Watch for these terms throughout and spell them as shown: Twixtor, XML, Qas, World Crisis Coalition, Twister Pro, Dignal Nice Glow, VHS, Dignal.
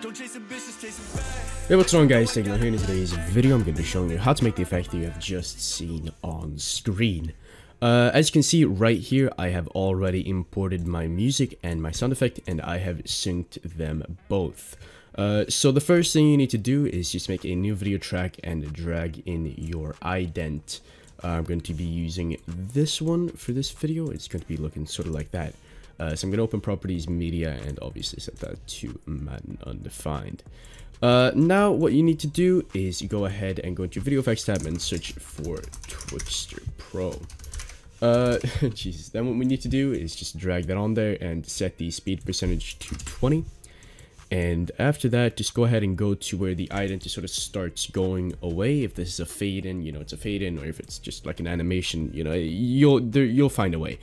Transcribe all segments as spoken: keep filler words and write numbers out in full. Don't chase a bitch, chase a bag. Hey, what's going on, guys? Dignal here, and in today's video I'm going to be showing you how to make the effect that you have just seen on screen. Uh, as you can see right here, I have already imported my music and my sound effect, and I have synced them both. Uh, so the first thing you need to do is just make a new video track and drag in your ident. Uh, I'm going to be using this one for this video. It's going to be looking sort of like that. Uh, so I'm going to open properties, media, and obviously set that to man undefined. Uh, now what you need to do is you go ahead and go into video effects tab and search for Twister Pro. Uh, Jesus. Then what we need to do is just drag that on there and set the speed percentage to twenty. And after that, just go ahead and go to where the ident sort of starts going away. If this is a fade in, you know, it's a fade in, or if it's just like an animation, you know, you'll, there, you'll find a way.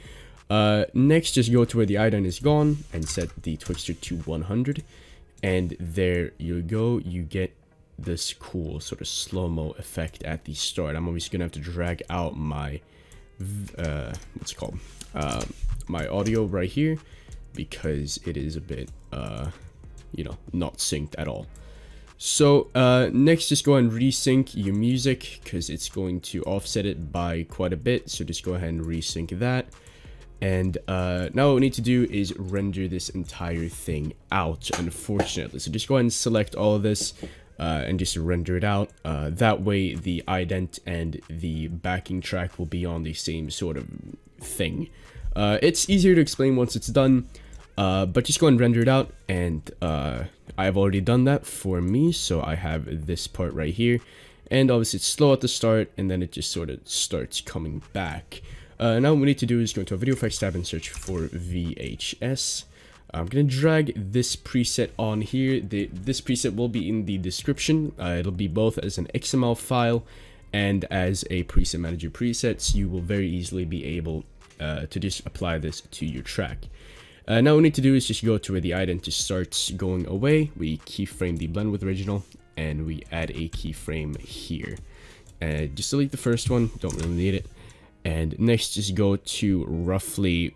Uh, next, just go to where the ident is gone and set the Twixtor to one hundred. And there you go. You get this cool sort of slow-mo effect at the start. I'm obviously going to have to drag out my, uh, what's it called? Uh, my audio right here, because it is a bit, uh, you know, not synced at all. So uh, next, just go and resync your music, because it's going to offset it by quite a bit. So just go ahead and resync that. And uh, now what we need to do is render this entire thing out, unfortunately. So just go ahead and select all of this uh, and just render it out. Uh, that way the ident and the backing track will be on the same sort of thing. Uh, it's easier to explain once it's done, uh, but just go and render it out. And uh, I've already done that for me, so I have this part right here. And obviously it's slow at the start, and then it just sort of starts coming back. Uh, now what we need to do is go into a video effects tab and search for V H S. I'm going to drag this preset on here. The, this preset will be in the description. Uh, it'll be both as an X M L file and as a preset manager presets. You will very easily be able uh, to just apply this to your track. Uh, now what we need to do is just go to where the ident just starts going away. We keyframe the blend with original, and we add a keyframe here. Uh, just delete the first one. Don't really need it. And next, just go to roughly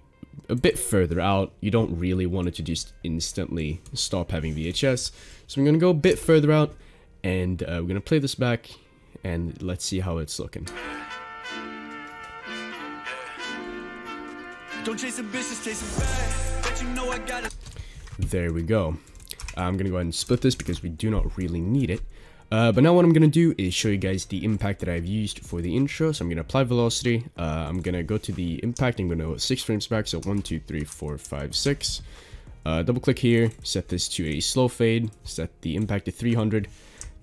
a bit further out. You don't really want it to just instantly stop having V H S. So I'm going to go a bit further out, and uh, we're going to play this back, and let's see how it's looking. There we go. I'm going to go ahead and split this because we do not really need it. Uh, but now what I'm going to do is show you guys the impact that I've used for the intro. So I'm going to apply velocity. Uh, I'm going to go to the impact. I'm going to go six frames back. So one, two, three, four, five, six. Uh, double click here. Set this to a slow fade. Set the impact to three hundred.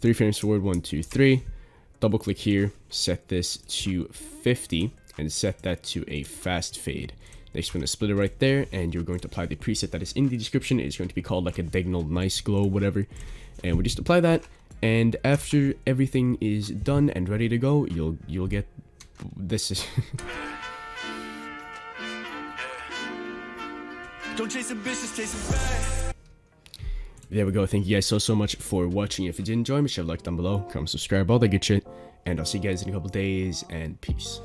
Three frames forward. One, two, three. Double click here. Set this to fifty. And set that to a fast fade. Next, we're going to split it right there, and you're going to apply the preset that is in the description. It's going to be called like a Dignal Nice Glow, whatever. And we just apply that. And after everything is done and ready to go, you'll you'll get this is Don't chase a bitch, chase a bag. There we go. Thank you guys so so much for watching. If you did enjoy, make sure to like down below, comment, subscribe, all that good shit, and I'll see you guys in a couple days, and peace.